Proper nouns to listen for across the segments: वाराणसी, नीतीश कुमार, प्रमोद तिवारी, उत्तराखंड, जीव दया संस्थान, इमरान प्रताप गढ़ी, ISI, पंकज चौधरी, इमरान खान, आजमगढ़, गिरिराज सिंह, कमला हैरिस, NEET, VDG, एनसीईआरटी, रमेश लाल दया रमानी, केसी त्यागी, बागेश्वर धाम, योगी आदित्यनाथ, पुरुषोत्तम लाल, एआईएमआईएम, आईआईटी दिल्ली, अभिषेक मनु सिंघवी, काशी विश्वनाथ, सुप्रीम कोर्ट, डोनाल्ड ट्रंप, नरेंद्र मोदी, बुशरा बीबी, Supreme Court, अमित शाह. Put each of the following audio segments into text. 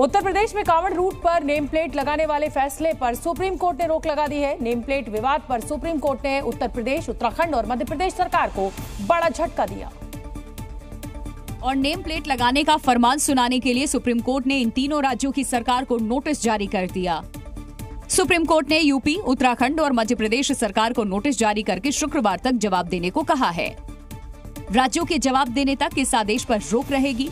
उत्तर प्रदेश में कांवड़ रूट पर name plate लगाने वाले फैसले पर सुप्रीम कोर्ट ने रोक लगा दी है। नेम प्लेट विवाद पर सुप्रीम कोर्ट ने उत्तर प्रदेश, उत्तराखंड और मध्य प्रदेश सरकार को बड़ा झटका दिया। और नेम प्लेट लगाने का फरमान सुनाने के लिए सुप्रीम कोर्ट ने इन तीनों राज्यों की सरकार को नोटिस जारी कर दिया। सुप्रीम कोर्ट ने यूपी, उत्तराखंड और मध्य प्रदेश सरकार को नोटिस जारी करके शुक्रवार तक जवाब देने को कहा है। राज्यों के जवाब देने तक इस आदेश पर रोक रहेगी।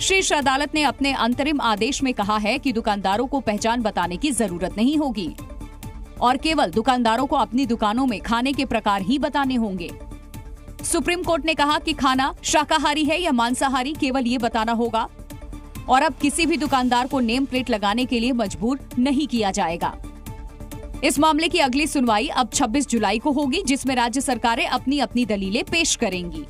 शीर्ष अदालत ने अपने अंतरिम आदेश में कहा है कि दुकानदारों को पहचान बताने की जरूरत नहीं होगी और केवल दुकानदारों को अपनी दुकानों में खाने के प्रकार ही बताने होंगे। सुप्रीम कोर्ट ने कहा कि खाना शाकाहारी है या मांसाहारी, केवल ये बताना होगा और अब किसी भी दुकानदार को नेम प्लेट लगाने के लिए मजबूर नहीं किया जाएगा। इस मामले की अगली सुनवाई अब 26 जुलाई को होगी, जिसमें राज्य सरकारें अपनी अपनी दलीलें पेश करेंगी।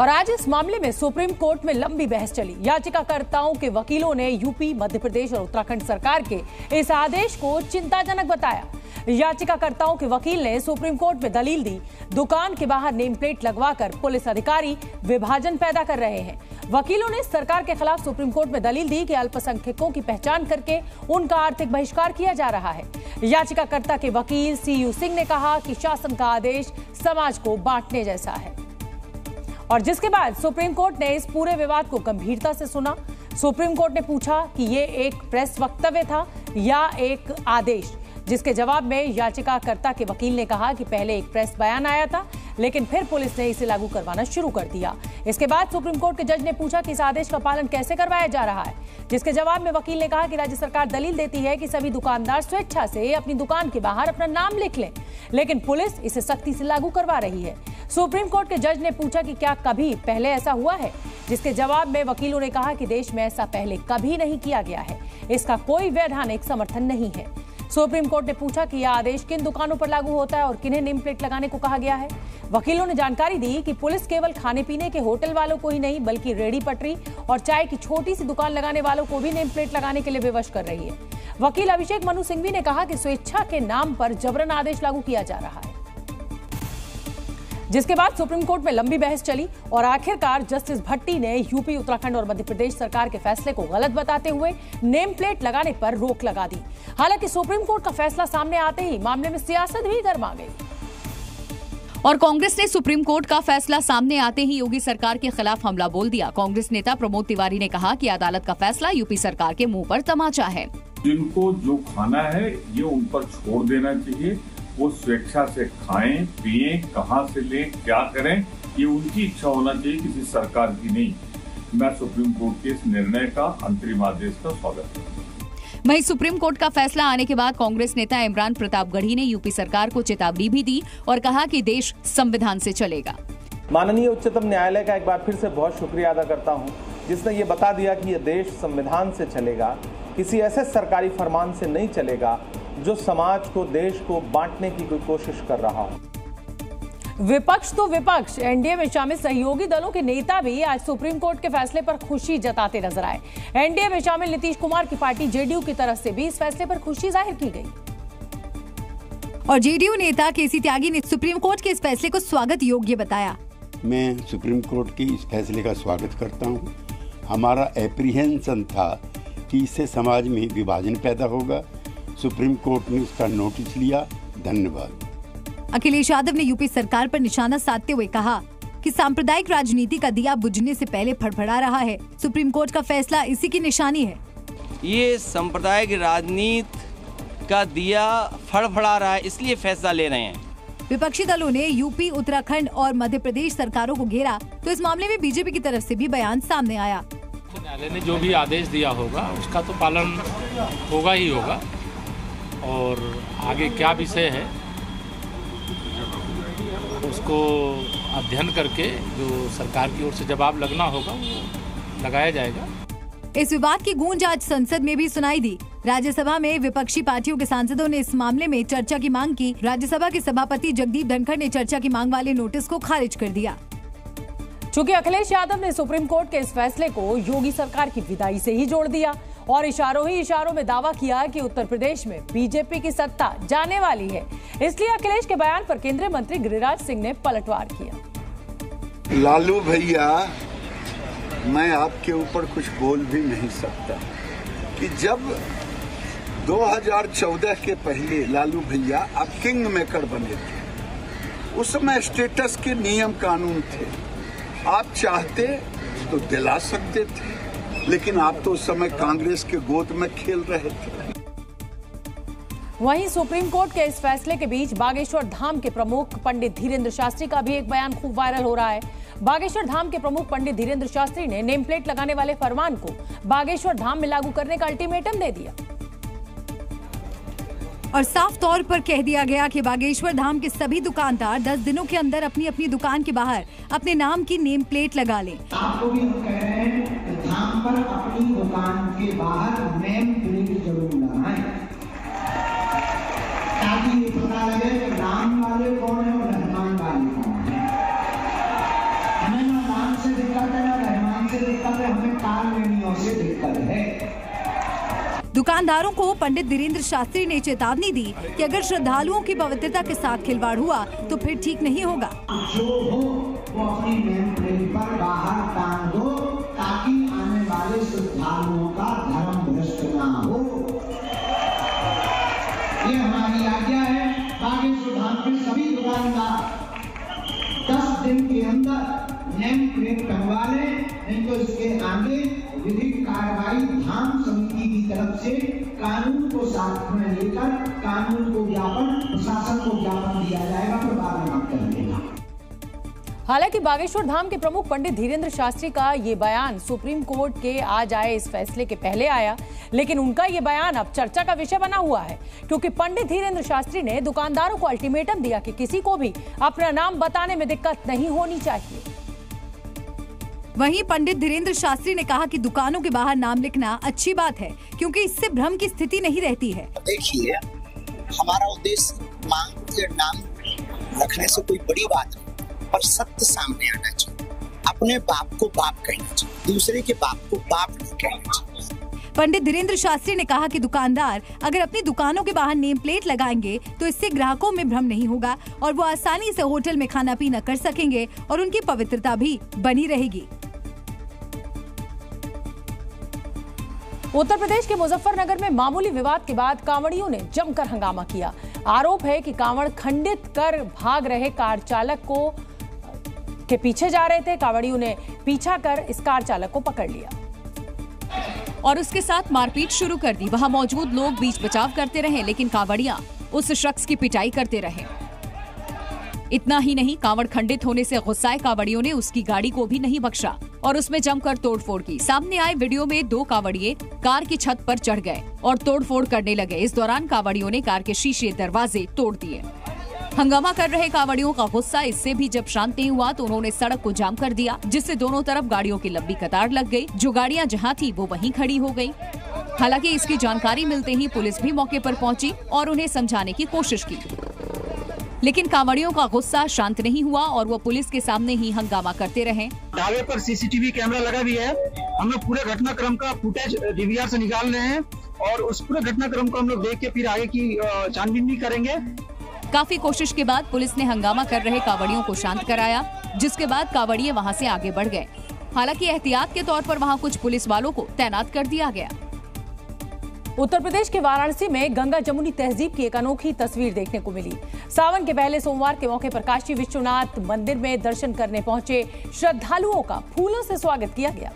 और आज इस मामले में सुप्रीम कोर्ट में लंबी बहस चली। याचिकाकर्ताओं के वकीलों ने यूपी, मध्य प्रदेश और उत्तराखंड सरकार के इस आदेश को चिंताजनक बताया। याचिकाकर्ताओं के वकील ने सुप्रीम कोर्ट में दलील दी, दुकान के बाहर नेम प्लेट लगवाकर पुलिस अधिकारी विभाजन पैदा कर रहे हैं। वकीलों ने सरकार के खिलाफ सुप्रीम कोर्ट में दलील दी कि अल्पसंख्यकों की पहचान करके उनका आर्थिक बहिष्कार किया जा रहा है। याचिकाकर्ता के वकील CU सिंह ने कहा कि शासन का आदेश समाज को बांटने जैसा है। और जिसके बाद सुप्रीम कोर्ट ने इस पूरे विवाद को गंभीरता से सुना। सुप्रीम कोर्ट ने पूछा कि ये एक प्रेस वक्तव्य था या एक आदेश, जिसके जवाब में याचिकाकर्ता के वकील ने कहा कि पहले एक प्रेस बयान आया था, लेकिन फिर पुलिस ने इसे लागू करवाना शुरू कर दिया। इसके बाद सुप्रीम कोर्ट के जज ने पूछा कि इस आदेश का पालन कैसे करवाया जा रहा है, जिसके जवाब में वकील ने कहा कि राज्य सरकार दलील देती है कि सभी दुकानदार स्वेच्छा से अपनी दुकान के बाहर अपना नाम लिख लें, लेकिन पुलिस इसे सख्ती से लागू करवा रही है। सुप्रीम कोर्ट के जज ने पूछा कि क्या कभी पहले ऐसा हुआ है, जिसके जवाब में वकीलों ने कहा कि देश में ऐसा पहले कभी नहीं किया गया है, इसका कोई वैधानिक समर्थन नहीं है। सुप्रीम कोर्ट ने पूछा कि यह आदेश किन दुकानों पर लागू होता है और किन्हें नेम प्लेट लगाने को कहा गया है। वकीलों ने जानकारी दी कि पुलिस केवल खाने पीने के होटल वालों को ही नहीं, बल्कि रेड़ी पटरी और चाय की छोटी सी दुकान लगाने वालों को भी नेम प्लेट लगाने के लिए विवश कर रही है। वकील अभिषेक मनु सिंघवी ने कहा कि स्वेच्छा के नाम पर जबरन आदेश लागू किया जा रहा है। जिसके बाद सुप्रीम कोर्ट में लंबी बहस चली और आखिरकार जस्टिस भट्टी ने यूपी, उत्तराखंड और मध्य प्रदेश सरकार के फैसले को गलत बताते हुए नेम प्लेट लगाने पर रोक लगा दी। हालांकि सुप्रीम कोर्ट का फैसला सामने आते ही मामले में सियासत भी गर्मा गई और कांग्रेस ने सुप्रीम कोर्ट का फैसला सामने आते ही योगी सरकार के खिलाफ हमला बोल दिया। कांग्रेस नेता प्रमोद तिवारी ने कहा कि अदालत का फैसला यूपी सरकार के मुंह पर तमाचा है। जिनको जो खाना है ये उन पर छोड़ देना चाहिए, वो स्वेच्छा से खाएं, पिए, कहाँ से लें, क्या करें, ये उनकी इच्छा होना चाहिए, किसी सरकार की नहीं। मैं सुप्रीम कोर्ट के इस निर्णय का, अंतरिम आदेश का स्वागत करता हूं। वहीं सुप्रीम कोर्ट का फैसला आने के बाद कांग्रेस नेता इमरान प्रताप गढ़ी ने यूपी सरकार को चेतावनी भी दी और कहा कि देश संविधान से चलेगा। माननीय उच्चतम न्यायालय का एक बार फिर से बहुत शुक्रिया अदा करता हूँ, जिसने ये बता दिया कि ये देश संविधान से चलेगा, किसी ऐसे सरकारी फरमान से नहीं चलेगा जो समाज को, देश को बांटने की कोशिश कर रहा हो। विपक्ष तो विपक्ष, एनडीए में शामिल सहयोगी दलों के नेता भी आज सुप्रीम कोर्ट के फैसले पर खुशी जताते नजर आए। एनडीए में शामिल नीतीश कुमार की पार्टी जेडीयू की तरफ से भी इस फैसले पर खुशी जाहिर की गई और जेडीयू नेता केसी त्यागी ने सुप्रीम कोर्ट के इस फैसले को स्वागत योग्य बताया। मैं सुप्रीम कोर्ट के इस फैसले का स्वागत करता हूँ। हमारा एप्रीहेंशन था कि इससे समाज में विभाजन पैदा होगा, सुप्रीम कोर्ट ने उसका नोटिस लिया। धन्यवाद। अखिलेश यादव ने यूपी सरकार पर निशाना साधते हुए कहा कि सांप्रदायिक राजनीति का दिया बुझने से पहले फड़फड़ा रहा है, सुप्रीम कोर्ट का फैसला इसी की निशानी है। ये सांप्रदायिक राजनीति का दिया फड़फड़ा रहा है, इसलिए फैसला ले रहे हैं। विपक्षी दलों ने यूपी, उत्तराखंड और मध्य प्रदेश सरकारों को घेरा तो इस मामले में बीजेपी की तरफ से भी बयान सामने आया। न्यायालय ने जो भी आदेश दिया होगा उसका तो पालन होगा ही होगा और आगे क्या विषय है उसको अध्ययन करके जो सरकार की ओर से जवाब लगना होगा वो लगाया जाएगा। इस विवाद की गूंज आज संसद में भी सुनाई दी। राज्यसभा में विपक्षी पार्टियों के सांसदों ने इस मामले में चर्चा की मांग की। राज्यसभा के सभापति जगदीप धनखड़ ने चर्चा की मांग वाले नोटिस को खारिज कर दिया। चूँकि अखिलेश यादव ने सुप्रीम कोर्ट के इस फैसले को योगी सरकार की विदाई से ही जोड़ दिया और इशारों ही इशारों में दावा किया कि उत्तर प्रदेश में बीजेपी की सत्ता जाने वाली है, इसलिए अखिलेश के बयान पर केंद्रीय मंत्री गिरिराज सिंह ने पलटवार किया। लालू भैया मैं आपके ऊपर कुछ बोल भी नहीं सकता कि जब 2014 के पहले लालू भैया आप किंग मेकर बने थे, उस समय स्टेटस के नियम कानून थे, आप चाहते तो दिला सकते थे, लेकिन आप तो उस समय कांग्रेस के गोद में खेल रहे थे। वहीं सुप्रीम कोर्ट के इस फैसले के बीच बागेश्वर धाम के प्रमुख पंडित धीरेंद्र शास्त्री का भी एक बयान खूब वायरल हो रहा है। बागेश्वर धाम के प्रमुख पंडित धीरेंद्र शास्त्री ने नेम प्लेट लगाने वाले फरमान को बागेश्वर धाम में लागू करने का अल्टीमेटम दे दिया और साफ तौर पर कह दिया गया कि बागेश्वर धाम के सभी दुकानदार 10 दिनों के अंदर अपनी अपनी दुकान के बाहर अपने नाम की नेम प्लेट लगा लें। आपको भी हम कह रहे हैं धाम पर अपनी दुकान के बाहर नेम प्लेट जरूर लगाएं। राम वाले कौन है और रहमान वाले कौन है, हमें ना राम से दिक्कत है ना रहमान से दिक्कत है, हमें काल लेनियों से दिक्कत है। दुकानदारों को पंडित धीरेंद्र शास्त्री ने चेतावनी दी कि अगर श्रद्धालुओं की पवित्रता के साथ खिलवाड़ हुआ तो फिर ठीक नहीं होगा। जो हो वो अपनी नेम प्लेट पर बाहर टांग दो ताकि आने वाले श्रद्धालुओं का धर्म भ्रष्ट न हो, ये हमारी आज्ञा है। सभी दुकानदार 10 दिन के अंदर नेम प्लेट बनवा लें, नहीं तो इसके आगे विधिक कार्रवाई धाम समिति की तरफ से कानून को साथ में लेकर कानून को ज्ञापन प्रशासन को ज्ञापन दिया जाएगा और बाद में कर लेगा। हालांकि बागेश्वर धाम के प्रमुख पंडित धीरेंद्र शास्त्री का ये बयान सुप्रीम कोर्ट के आज आए इस फैसले के पहले आया, लेकिन उनका ये बयान अब चर्चा का विषय बना हुआ है क्योंकि पंडित धीरेंद्र शास्त्री ने दुकानदारों को अल्टीमेटम दिया कि किसी को भी अपना नाम बताने में दिक्कत नहीं होनी चाहिए। वहीं पंडित धीरेंद्र शास्त्री ने कहा कि दुकानों के बाहर नाम लिखना अच्छी बात है क्योंकि इससे भ्रम की स्थिति नहीं रहती है। देखिए, हमारा उद्देश्य मांग के नाम रखने से कोई बड़ी बात नहीं, पर सत्य सामने आना चाहिए। अपने बाप को बाप कहना चाहिए, दूसरे के बाप को बाप नहीं कहना चाहिए। पंडित धीरेंद्र शास्त्री ने कहा कि दुकानदार अगर अपनी दुकानों के बाहर नेम प्लेट लगाएंगे तो इससे ग्राहकों में भ्रम नहीं होगा और वो आसानी से होटल में खाना पीना कर सकेंगे और उनकी पवित्रता भी बनी रहेगी। उत्तर प्रदेश के मुजफ्फरनगर में मामूली विवाद के बाद कांवड़ियों ने जमकर हंगामा किया। आरोप है कि कांवड़ खंडित कर भाग रहे कार चालक को के पीछे जा रहे थे। कांवड़ियों ने पीछा कर इस कार चालक को पकड़ लिया और उसके साथ मारपीट शुरू कर दी। वहां मौजूद लोग बीच बचाव करते रहे, लेकिन कांवड़िया उस शख्स की पिटाई करते रहे। इतना ही नहीं, कांवड़ खंडित होने से गुस्साए कांवड़ियों ने उसकी गाड़ी को भी नहीं बख्शा और उसमें जमकर तोड़फोड़ की। सामने आए वीडियो में दो कांवड़िए कार की छत पर चढ़ गए और तोड़फोड़ करने लगे। इस दौरान कांवड़ियों ने कार के शीशे दरवाजे तोड़ दिए। हंगामा कर रहे कांवड़ियों का गुस्सा इससे भी जब शांत नहीं हुआ तो उन्होंने सड़क को जाम कर दिया, जिससे दोनों तरफ गाड़ियों की लंबी कतार लग गई। जो गाड़ियां जहां थी वो वहीं खड़ी हो गई। हालांकि इसकी जानकारी मिलते ही पुलिस भी मौके पर पहुंची और उन्हें समझाने की कोशिश की, लेकिन कांवड़ियों का गुस्सा शांत नहीं हुआ और वो पुलिस के सामने ही हंगामा करते रहे। दावे पर सीसीटीवी कैमरा लगा भी है, हम लोग पूरे घटनाक्रम का फुटेज डीवीआर से निकाल रहे हैं और उस पूरे घटनाक्रम को हम लोग देख के फिर आगे की छानबीन भी करेंगे। काफी कोशिश के बाद पुलिस ने हंगामा कर रहे कांवड़ियों को शांत कराया, जिसके बाद कांवड़िए वहाँ से आगे बढ़ गए। हालांकि एहतियात के तौर पर वहाँ कुछ पुलिस वालों को तैनात कर दिया गया। उत्तर प्रदेश के वाराणसी में गंगा जमुनी तहजीब की एक अनोखी तस्वीर देखने को मिली। सावन के पहले सोमवार के मौके पर काशी विश्वनाथ मंदिर में दर्शन करने पहुंचे श्रद्धालुओं का फूलों से स्वागत किया गया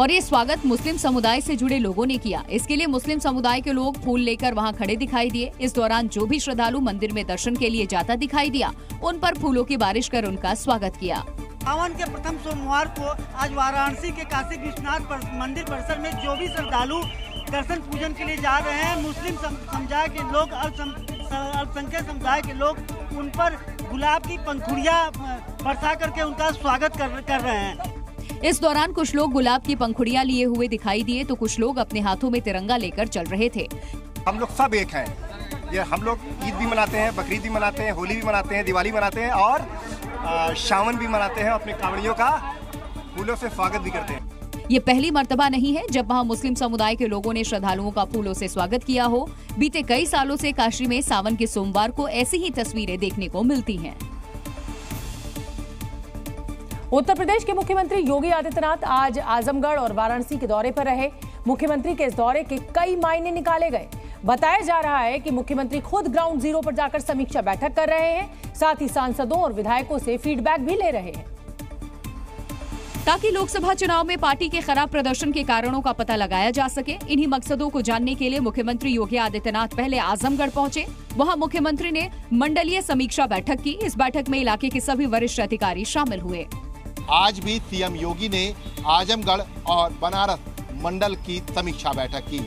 और ये स्वागत मुस्लिम समुदाय से जुड़े लोगों ने किया। इसके लिए मुस्लिम समुदाय के लोग फूल लेकर वहां खड़े दिखाई दिए। इस दौरान जो भी श्रद्धालु मंदिर में दर्शन के लिए जाता दिखाई दिया, उन पर फूलों की बारिश कर उनका स्वागत किया। सावन के प्रथम सोमवार को आज वाराणसी के काशी विश्वनाथ मंदिर परिसर में जो भी श्रद्धालु दर्शन पूजन के लिए जा रहे हैं, मुस्लिम समुदाय के लोग, अल्पसंख्यक समुदाय के लोग उन पर गुलाब की पंखुड़ियां बरसा करके उनका स्वागत कर रहे हैं। इस दौरान कुछ लोग गुलाब की पंखुड़ियां लिए हुए दिखाई दिए तो कुछ लोग अपने हाथों में तिरंगा लेकर चल रहे थे। हम लोग सब एक है, ये हम लोग ईद भी मनाते हैं, बकरीद भी मनाते हैं, होली भी मनाते हैं, दिवाली मनाते हैं और सावन भी मनाते हैं। अपने कांवड़ियों का फूलों से स्वागत भी करते हैं। ये पहली मर्तबा नहीं है जब वहाँ मुस्लिम समुदाय के लोगों ने श्रद्धालुओं का फूलों से स्वागत किया हो। बीते कई सालों से काशी में सावन के सोमवार को ऐसी ही तस्वीरें देखने को मिलती हैं। उत्तर प्रदेश के मुख्यमंत्री योगी आदित्यनाथ आज आजमगढ़ और वाराणसी के दौरे पर रहे। मुख्यमंत्री के इस दौरे के कई मायने निकाले गए। बताया जा रहा है कि मुख्यमंत्री खुद ग्राउंड जीरो पर जाकर समीक्षा बैठक कर रहे हैं, साथ ही सांसदों और विधायकों से फीडबैक भी ले रहे हैं ताकि लोकसभा चुनाव में पार्टी के खराब प्रदर्शन के कारणों का पता लगाया जा सके। इन्हीं मकसदों को जानने के लिए मुख्यमंत्री योगी आदित्यनाथ पहले आजमगढ़ पहुंचे। वहां मुख्यमंत्री ने मंडलीय समीक्षा बैठक की। इस बैठक में इलाके के सभी वरिष्ठ अधिकारी शामिल हुए। आज भी सीएम योगी ने आजमगढ़ और बनारस मंडल की समीक्षा बैठक की।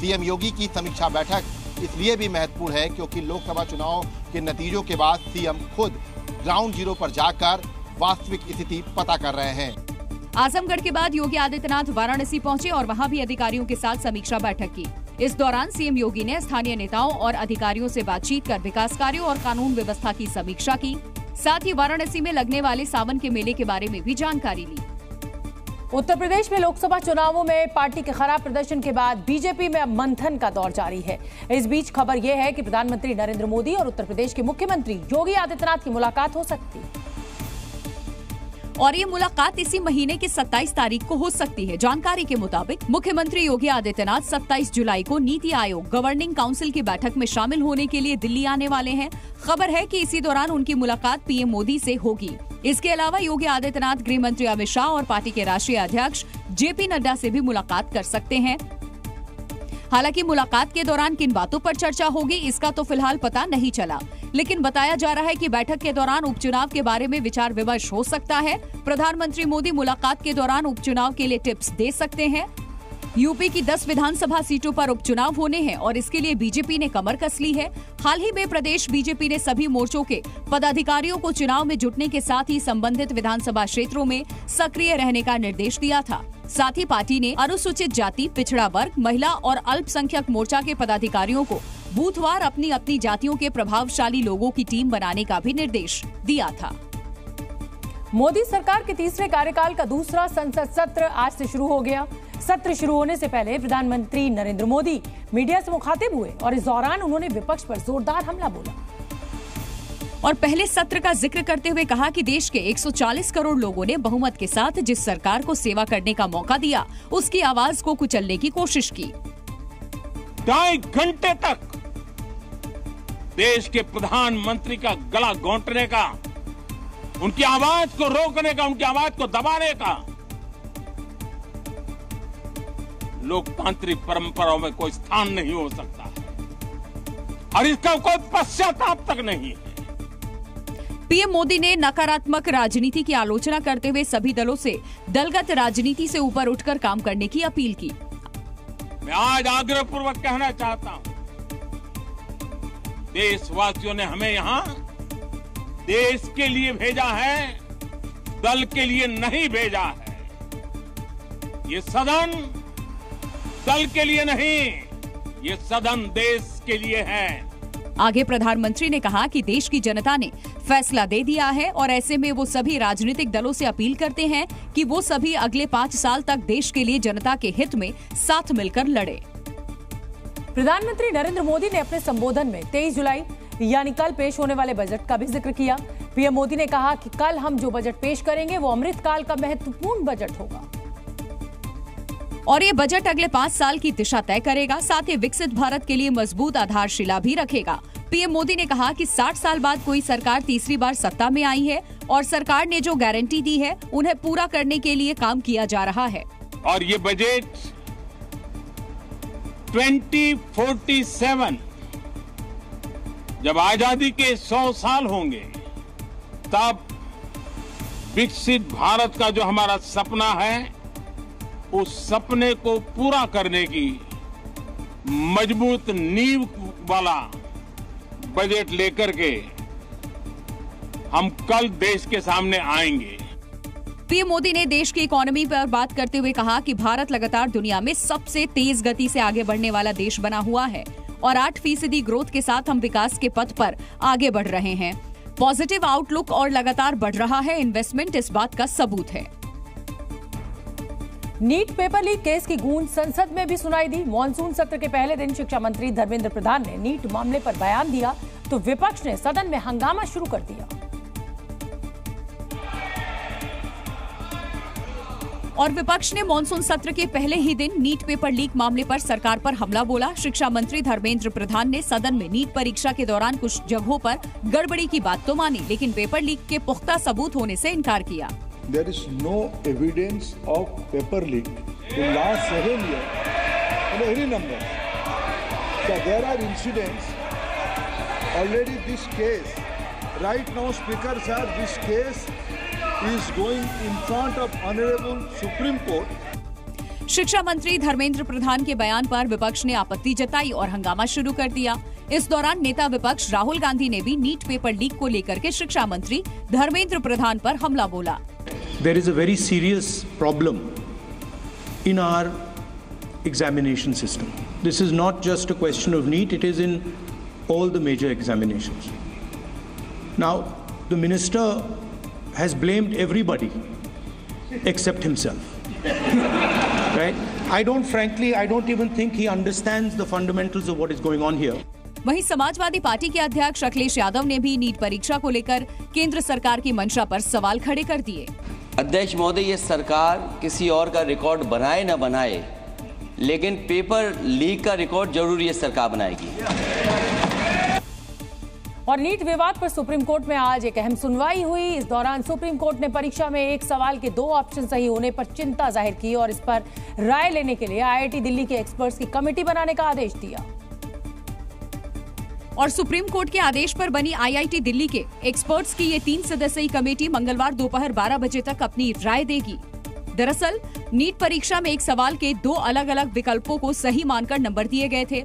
सीएम योगी की समीक्षा बैठक इसलिए भी महत्वपूर्ण है क्योंकि लोकसभा चुनाव के नतीजों के बाद सीएम खुद ग्राउंड जीरो पर जाकर वास्तविक स्थिति पता कर रहे हैं। आजमगढ़ के बाद योगी आदित्यनाथ वाराणसी पहुंचे और वहां भी अधिकारियों के साथ समीक्षा बैठक की। इस दौरान सीएम योगी ने स्थानीय नेताओं और अधिकारियों से बातचीत कर विकास कार्यों और कानून व्यवस्था की समीक्षा की। साथ ही वाराणसी में लगने वाले सावन के मेले के बारे में भी जानकारी ली। उत्तर प्रदेश में लोकसभा चुनावों में पार्टी के खराब प्रदर्शन के बाद बीजेपी में अब मंथन का दौर जारी है। इस बीच खबर यह है कि प्रधानमंत्री नरेंद्र मोदी और उत्तर प्रदेश के मुख्यमंत्री योगी आदित्यनाथ की मुलाकात हो सकती है और ये मुलाकात इसी महीने की 27 तारीख को हो सकती है। जानकारी के मुताबिक मुख्यमंत्री योगी आदित्यनाथ 27 जुलाई को नीति आयोग गवर्निंग काउंसिल की बैठक में शामिल होने के लिए दिल्ली आने वाले हैं। खबर है कि इसी दौरान उनकी मुलाकात पीएम मोदी से होगी। इसके अलावा योगी आदित्यनाथ गृह मंत्री अमित शाह और पार्टी के राष्ट्रीय अध्यक्ष जेपी नड्डा से भी मुलाकात कर सकते हैं। हालांकि मुलाकात के दौरान किन बातों पर चर्चा होगी इसका तो फिलहाल पता नहीं चला, लेकिन बताया जा रहा है कि बैठक के दौरान उपचुनाव के बारे में विचार विमर्श हो सकता है। प्रधानमंत्री मोदी मुलाकात के दौरान उपचुनाव के लिए टिप्स दे सकते हैं। यूपी की 10 विधानसभा सीटों पर उपचुनाव होने हैं और इसके लिए बीजेपी ने कमर कस ली है। हाल ही में प्रदेश बीजेपी ने सभी मोर्चों के पदाधिकारियों को चुनाव में जुटने के साथ ही संबंधित विधानसभा क्षेत्रों में सक्रिय रहने का निर्देश दिया था। साथ ही पार्टी ने अनुसूचित जाति, पिछड़ा वर्ग, महिला और अल्पसंख्यक मोर्चा के पदाधिकारियों को बूथवार अपनी अपनी जातियों के प्रभावशाली लोगों की टीम बनाने का भी निर्देश दिया था। मोदी सरकार के तीसरे कार्यकाल का दूसरा संसद सत्र आज से शुरू हो गया। सत्र शुरू होने से पहले प्रधानमंत्री नरेंद्र मोदी मीडिया से मुखातिब हुए और इस दौरान उन्होंने विपक्ष पर जोरदार हमला बोला और पहले सत्र का जिक्र करते हुए कहा कि देश के 140 करोड़ लोगों ने बहुमत के साथ जिस सरकार को सेवा करने का मौका दिया, उसकी आवाज को कुचलने की कोशिश की। ढाई घंटे तक देश के प्रधानमंत्री का गला घोंटने का, उनकी आवाज को रोकने का, उनकी आवाज को दबाने का लोकतांत्रिक परंपराओं में कोई स्थान नहीं हो सकता और इसका कोई पश्चाताप तक नहीं है। पीएम मोदी ने नकारात्मक राजनीति की आलोचना करते हुए सभी दलों से दलगत राजनीति से ऊपर उठकर काम करने की अपील की। मैं आज आग्रह पूर्वक कहना चाहता हूं, देशवासियों ने हमें यहाँ देश के लिए भेजा है, दल के लिए नहीं भेजा है। ये सदन दल के लिए नहीं, ये सदन देश के लिए है। आगे प्रधानमंत्री ने कहा कि देश की जनता ने फैसला दे दिया है और ऐसे में वो सभी राजनीतिक दलों से अपील करते हैं कि वो सभी अगले 5 साल तक देश के लिए जनता के हित में साथ मिलकर लड़े। प्रधानमंत्री नरेंद्र मोदी ने अपने संबोधन में 23 जुलाई यानी कल पेश होने वाले बजट का भी जिक्र किया। पीएम मोदी ने कहा कि कल हम जो बजट पेश करेंगे वो अमृतकाल का महत्वपूर्ण बजट होगा और ये बजट अगले 5 साल की दिशा तय करेगा, साथ ही विकसित भारत के लिए मजबूत आधारशिला भी रखेगा। पीएम मोदी ने कहा कि 60 साल बाद कोई सरकार तीसरी बार सत्ता में आई है और सरकार ने जो गारंटी दी है उन्हें पूरा करने के लिए काम किया जा रहा है और ये बजट 2047 जब आजादी के 100 साल होंगे तब विकसित भारत का जो हमारा सपना है उस सपने को पूरा करने की मजबूत नींव वाला बजट लेकर के हम कल देश के सामने आएंगे। पीएम मोदी ने देश की इकोनॉमी पर बात करते हुए कहा कि भारत लगातार दुनिया में सबसे तेज गति से आगे बढ़ने वाला देश बना हुआ है और 8% ग्रोथ के साथ हम विकास के पथ पर आगे बढ़ रहे हैं। पॉजिटिव आउटलुक और लगातार बढ़ रहा है इन्वेस्टमेंट इस बात का सबूत है। नीट पेपर लीक केस की गूंज संसद में भी सुनाई दी। मॉनसून सत्र के पहले दिन शिक्षा मंत्री धर्मेंद्र प्रधान ने नीट मामले पर बयान दिया तो विपक्ष ने सदन में हंगामा शुरू कर दिया। और विपक्ष ने मॉनसून सत्र के पहले ही दिन नीट पेपर लीक मामले पर सरकार पर हमला बोला। शिक्षा मंत्री धर्मेंद्र प्रधान ने सदन में नीट परीक्षा के दौरान कुछ जगहों पर गड़बड़ी की बात तो मानी, लेकिन पेपर लीक के पुख्ता सबूत होने से इनकार किया। There is no evidence of paper leak in last 7 years in any number. So there are incidents already. This case right now, Speaker sir, this case is going in front of Honorable Supreme Court. शिक्षा मंत्री धर्मेंद्र प्रधान के बयान पर विपक्ष ने आपत्ति जताई और हंगामा शुरू कर दिया। इस दौरान नेता विपक्ष राहुल गांधी ने भी नीट पेपर लीक को लेकर के शिक्षा मंत्री धर्मेंद्र प्रधान पर हमला बोला। There is a very serious problem in our examination system. This is not just a question of NEET, it is in all the major examinations. Now, the minister has blamed everybody except himself. Right? I don't even think he understands the fundamentals of what is going on here. वहीं Samajwadi party के अध्यक्ष अखिलेश यादव ने भी NEET परीक्षा को लेकर केंद्र सरकार की मंशा पर सवाल खड़े कर दिए। अध्यक्ष महोदय, ये सरकार किसी और का रिकॉर्ड बनाए न बनाए, लेकिन पेपर लीक का रिकॉर्ड जरूर ये सरकार बनाएगी। और नीट विवाद पर सुप्रीम कोर्ट में आज एक अहम सुनवाई हुई। इस दौरान सुप्रीम कोर्ट ने परीक्षा में एक सवाल के 2 ऑप्शन सही होने पर चिंता जाहिर की और इस पर राय लेने के लिए आईआईटी दिल्ली के एक्सपर्ट्स की कमेटी बनाने का आदेश दिया। और सुप्रीम कोर्ट के आदेश पर बनी आईआईटी दिल्ली के एक्सपर्ट्स की ये 3 सदस्यीय कमेटी मंगलवार दोपहर 12 बजे तक अपनी राय देगी। दरअसल नीट परीक्षा में एक सवाल के 2 अलग अलग विकल्पों को सही मानकर नंबर दिए गए थे।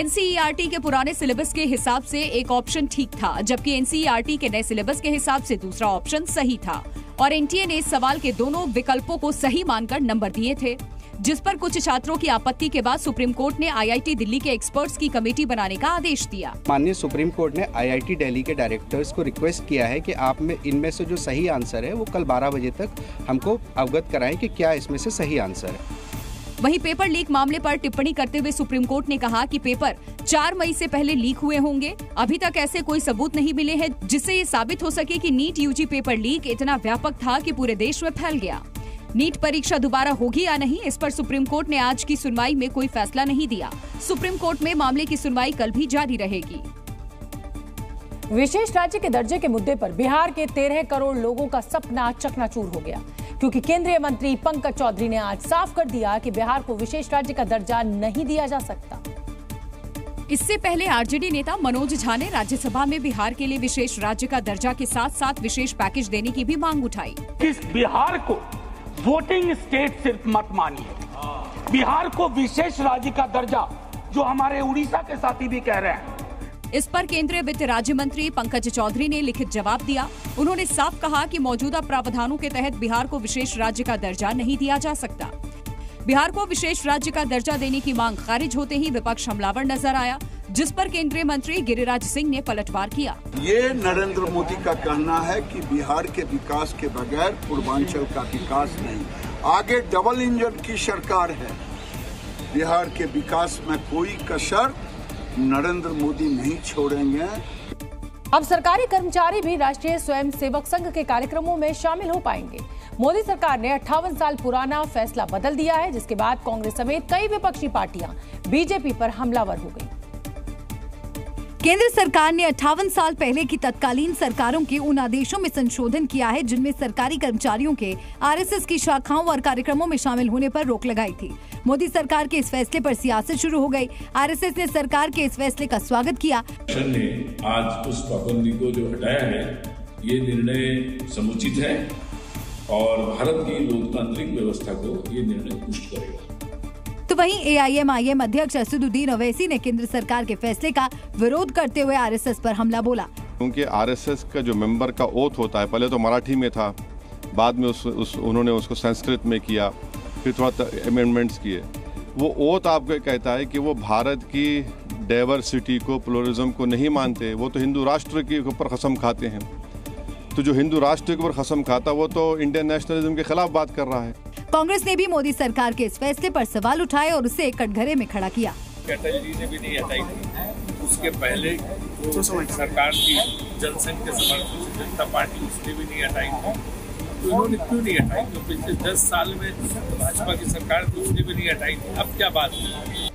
एनसीईआरटी के पुराने सिलेबस के हिसाब से एक ऑप्शन ठीक था, जबकि एनसीईआरटी के नए सिलेबस के हिसाब से दूसरा ऑप्शन सही था और एनटीए ने इस सवाल के दोनों विकल्पों को सही मानकर नंबर दिए थे, जिस पर कुछ छात्रों की आपत्ति के बाद सुप्रीम कोर्ट ने आईआईटी दिल्ली के एक्सपर्ट्स की कमेटी बनाने का आदेश दिया। माननीय सुप्रीम कोर्ट ने आईआईटी दिल्ली के डायरेक्टर्स को रिक्वेस्ट किया है कि आप में इनमें से जो सही आंसर है वो कल 12 बजे तक हमको अवगत कराएं कि क्या इसमें से सही आंसर है। वहीं पेपर लीक मामले पर टिप्पणी करते हुए सुप्रीम कोर्ट ने कहा कि पेपर 4 मई से पहले लीक हुए होंगे। अभी तक ऐसे कोई सबूत नहीं मिले हैं जिससे ये साबित हो सके कि नीट यूजी पेपर लीक इतना व्यापक था कि पूरे देश में फैल गया। नीट परीक्षा दोबारा होगी या नहीं, इस पर सुप्रीम कोर्ट ने आज की सुनवाई में कोई फैसला नहीं दिया। सुप्रीम कोर्ट में मामले की सुनवाई कल भी जारी रहेगी। विशेष राज्य के दर्जे के मुद्दे पर बिहार के 13 करोड़ लोगों का सपना चकनाचूर हो गया, क्योंकि केंद्रीय मंत्री पंकज चौधरी ने आज साफ कर दिया कि बिहार को विशेष राज्य का दर्जा नहीं दिया जा सकता। इससे पहले आरजेडी नेता मनोज झा ने राज्यसभा में बिहार के लिए विशेष राज्य का दर्जा के साथ साथ विशेष पैकेज देने की भी मांग उठाई। इस बिहार को वोटिंग स्टेट सिर्फ मत मानिए, बिहार को विशेष राज्य का दर्जा जो हमारे उड़ीसा के साथी भी कह रहे हैं। इस पर केंद्रीय वित्त राज्य मंत्री पंकज चौधरी ने लिखित जवाब दिया। उन्होंने साफ कहा कि मौजूदा प्रावधानों के तहत बिहार को विशेष राज्य का दर्जा नहीं दिया जा सकता। बिहार को विशेष राज्य का दर्जा देने की मांग खारिज होते ही विपक्ष हमलावर नजर आया, जिस पर केंद्रीय मंत्री गिरिराज सिंह ने पलटवार किया। ये नरेंद्र मोदी का कहना है कि बिहार के विकास के बगैर पूर्वांचल का विकास नहीं। आगे डबल इंजन की सरकार है, बिहार के विकास में कोई कसर नरेंद्र मोदी नहीं छोड़ेंगे। अब सरकारी कर्मचारी भी राष्ट्रीय स्वयंसेवक संघ के कार्यक्रमों में शामिल हो पाएंगे। मोदी सरकार ने 58 साल पुराना फैसला बदल दिया है, जिसके बाद कांग्रेस समेत कई विपक्षी पार्टियां बीजेपी पर हमलावर हो गई। केंद्र सरकार ने 58 साल पहले की तत्कालीन सरकारों के उन आदेशों में संशोधन किया है जिनमें सरकारी कर्मचारियों के आरएसएस की शाखाओं और कार्यक्रमों में शामिल होने पर रोक लगाई थी। मोदी सरकार के इस फैसले पर सियासत शुरू हो गई। आरएसएस ने सरकार के इस फैसले का स्वागत किया। ने आज उस पाबंदी को जो हटाया है, ये निर्णय समुचित है और भारत की लोकतांत्रिक व्यवस्था को ये निर्णय पुष्ट करेगा। तो वहीं एआईएमआईएम अध्यक्ष असदुद्दीन ओवैसी ने केंद्र सरकार के फैसले का विरोध करते हुए आरएसएस पर हमला बोला। क्योंकि आरएसएस का जो मेंबर का ओथ होता है, पहले तो मराठी में था, बाद में उन्होंने उसको संस्कृत में किया, फिर थोड़ा अमेंडमेंट्स किए। वो ओथ आपको कहता है कि वो भारत की डाइवर्सिटी को, प्लुरलिज्म को नहीं मानते, वो तो हिंदू राष्ट्र के ऊपर कसम खाते हैं। तो जो हिंदू राष्ट्र के ऊपर कसम खाता वो तो इंडियन नेशनलिज्म के खिलाफ बात कर रहा है। कांग्रेस ने भी मोदी सरकार के इस फैसले पर सवाल उठाए और उसे एक कटघरे में खड़ा किया। जी ने भी नहीं हटाई, उसके पहले सरकार की जनसंघ के समर्थन जनता पार्टी उसने भी नहीं हटाई। तो इन्होंने क्यों नहीं हटाई? तो पिछले 10 साल में भाजपा की सरकार दूसरी भी नहीं हटाई, अब क्या बात है?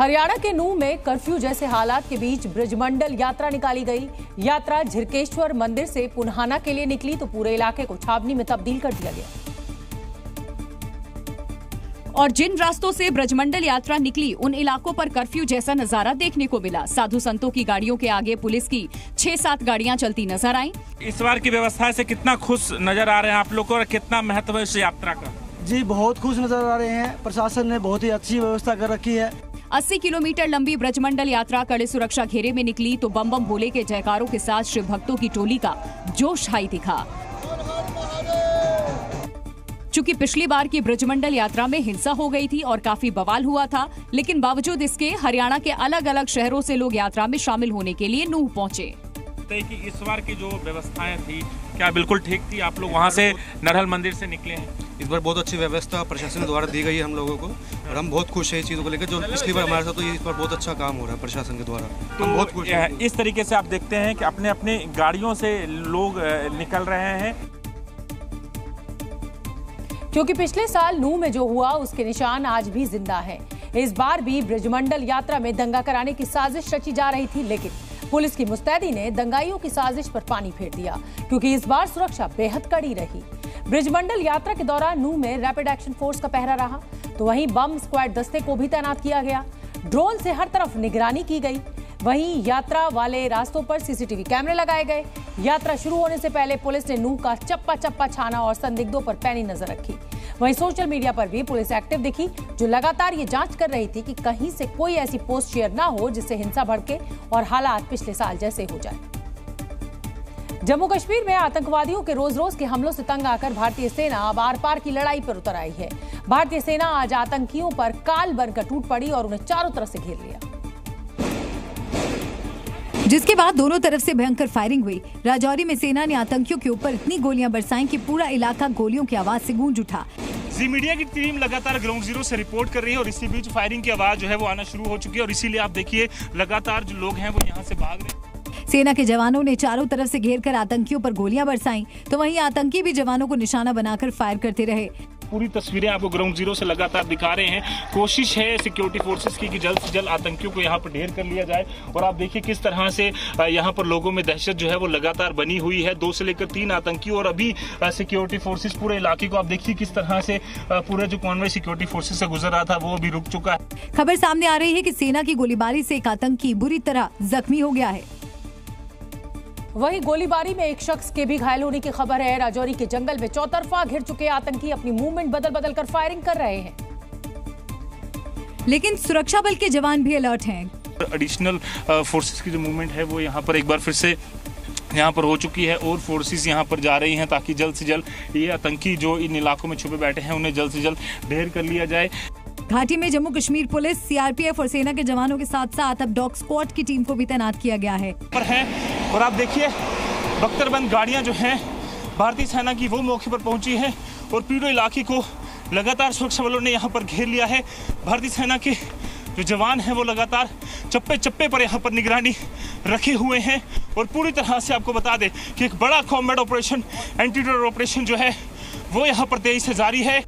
हरियाणा के नूह में कर्फ्यू जैसे हालात के बीच ब्रजमंडल यात्रा निकाली गई। यात्रा झिरकेश्वर मंदिर से पुन्हाना के लिए निकली तो पूरे इलाके को छावनी में तब्दील कर दिया गया। और जिन रास्तों से ब्रजमंडल यात्रा निकली उन इलाकों पर कर्फ्यू जैसा नजारा देखने को मिला। साधु संतों की गाड़ियों के आगे पुलिस की 6-7 गाड़ियां चलती नजर आई। इस बार की व्यवस्था से कितना खुश नजर आ रहे हैं आप लोग और कितना महत्व है इस यात्रा का? जी, बहुत खुश नजर आ रहे हैं। प्रशासन ने बहुत ही अच्छी व्यवस्था कर रखी है। 80 किलोमीटर लंबी ब्रजमंडल यात्रा कड़े सुरक्षा घेरे में निकली तो बम बम भोले के जयकारों के साथ शिव भक्तों की टोली का जोश हाई दिखा। चूंकि पिछली बार की ब्रजमंडल यात्रा में हिंसा हो गई थी और काफी बवाल हुआ था, लेकिन बावजूद इसके हरियाणा के अलग अलग शहरों से लोग यात्रा में शामिल होने के लिए नूह पहुंचे। कि इस बार की जो व्यवस्थाएं थी क्या बिल्कुल ठीक थी? आप लोग वहां से नरहल मंदिर से निकले हैं। इस बार बहुत अच्छी व्यवस्था प्रशासन द्वारा दी गई है हम लोगों को और हम बहुत खुश हैं इस चीजों को लेकर। जो पिछली बार हमारे साथ, तो इस बार बहुत अच्छा काम हो रहा है प्रशासन के द्वारा, हम बहुत खुश हैं। इस तरीके से आप देखते हैं कि अपने अपने गाड़ियों से लोग निकल रहे हैं। क्योंकि पिछले साल नूह में जो हुआ उसके निशान आज भी जिंदा है। इस बार भी ब्रजमंडल यात्रा में दंगा कराने की साजिश रची जा रही थी, लेकिन पुलिस की मुस्तैदी ने दंगाइयों की साजिश पर पानी फेर दिया, क्योंकि इस बार सुरक्षा बेहद कड़ी रही। ब्रजमंडल यात्रा के दौरान नूह में रैपिड एक्शन फोर्स का पहरा रहा, तो वहीं बम स्क्वाड दस्ते को भी तैनात किया गया। ड्रोन से हर तरफ निगरानी की गई। वहीं यात्रा वाले रास्तों पर सीसीटीवी कैमरे लगाए गए। यात्रा शुरू होने से पहले पुलिस ने नूह का चप्पा चप्पा छाना और संदिग्धों पर पैनी नजर रखी। वहीं सोशल मीडिया पर भी पुलिस एक्टिव दिखी, जो लगातार ये जांच कर रही थी कि कहीं से कोई ऐसी पोस्ट शेयर ना हो जिससे हिंसा भड़के और हालात पिछले साल जैसे हो जाए। जम्मू कश्मीर में आतंकवादियों के रोज रोज के हमलों से तंग आकर भारतीय सेना अब आर पार की लड़ाई पर उतर आई है। भारतीय सेना आज आतंकियों पर काल बनकर टूट पड़ी और उन्हें चारों तरफ से घेर लिया, जिसके बाद दोनों तरफ से भयंकर फायरिंग हुई। राजौरी में सेना ने आतंकियों के ऊपर इतनी गोलियां बरसाई कि पूरा इलाका गोलियों की आवाज से गूंज उठा। जी मीडिया की टीम लगातार ग्राउंड जीरो से रिपोर्ट कर रही है और इसी बीच फायरिंग की आवाज जो है वो आना शुरू हो चुकी है और इसीलिए आप देखिए लगातार जो लोग हैं वो यहाँ से भाग रहे हैं। सेना के जवानों ने चारों तरफ से घेरकर आतंकियों पर गोलियां बरसाईं, तो वहीं आतंकी भी जवानों को निशाना बनाकर फायर करते रहे। पूरी तस्वीरें आपको ग्राउंड जीरो से लगातार दिखा रहे हैं। कोशिश है सिक्योरिटी फोर्सेस की कि जल्द से जल्द आतंकियों को यहाँ पर ढेर कर लिया जाए और आप देखिए किस तरह से यहाँ पर लोगों में दहशत जो है वो लगातार बनी हुई है। 2 से लेकर 3 आतंकी और अभी सिक्योरिटी फोर्सेस पूरे इलाके को आप देखिए किस तरह से पूरा जो कॉन्वॉय सिक्योरिटी फोर्सेस से गुजर रहा था वो अभी रुक चुका है। खबर सामने आ रही है कि सेना की गोलीबारी से एक आतंकी बुरी तरह जख्मी हो गया है। वहीं गोलीबारी में एक शख्स के भी घायल होने की खबर है। राजौरी के जंगल में चौतरफा घिर चुके आतंकी अपनी मूवमेंट बदल बदल कर फायरिंग कर रहे हैं, लेकिन सुरक्षा बल के जवान भी अलर्ट हैं। एडिशनल फोर्सेस की जो मूवमेंट है वो यहाँ पर एक बार फिर से यहाँ पर हो चुकी है और फोर्सेस यहाँ पर जा रही हैं ताकि जल्द से जल्द ये आतंकी जो इन इलाकों में छुपे बैठे हैं उन्हें जल्द से जल्द ढेर कर लिया जाए। घाटी में जम्मू कश्मीर पुलिस, सीआरपीएफ और सेना के जवानों के साथ साथ अब डॉग स्क्वाड की टीम को भी तैनात किया गया है। पर है और आप देखिए बख्तरबंद गाड़ियां जो हैं भारतीय सेना की वो मौके पर पहुंची हैं और पूरे इलाके को लगातार सुरक्षा बलों ने यहां पर घेर लिया है। भारतीय सेना के जो जवान हैं वो लगातार चप्पे चप्पे पर यहाँ पर निगरानी रखे हुए हैं और पूरी तरह से आपको बता दें कि एक बड़ा combat operation, anti terror operation जो है वो यहाँ पर तेजी से जारी है।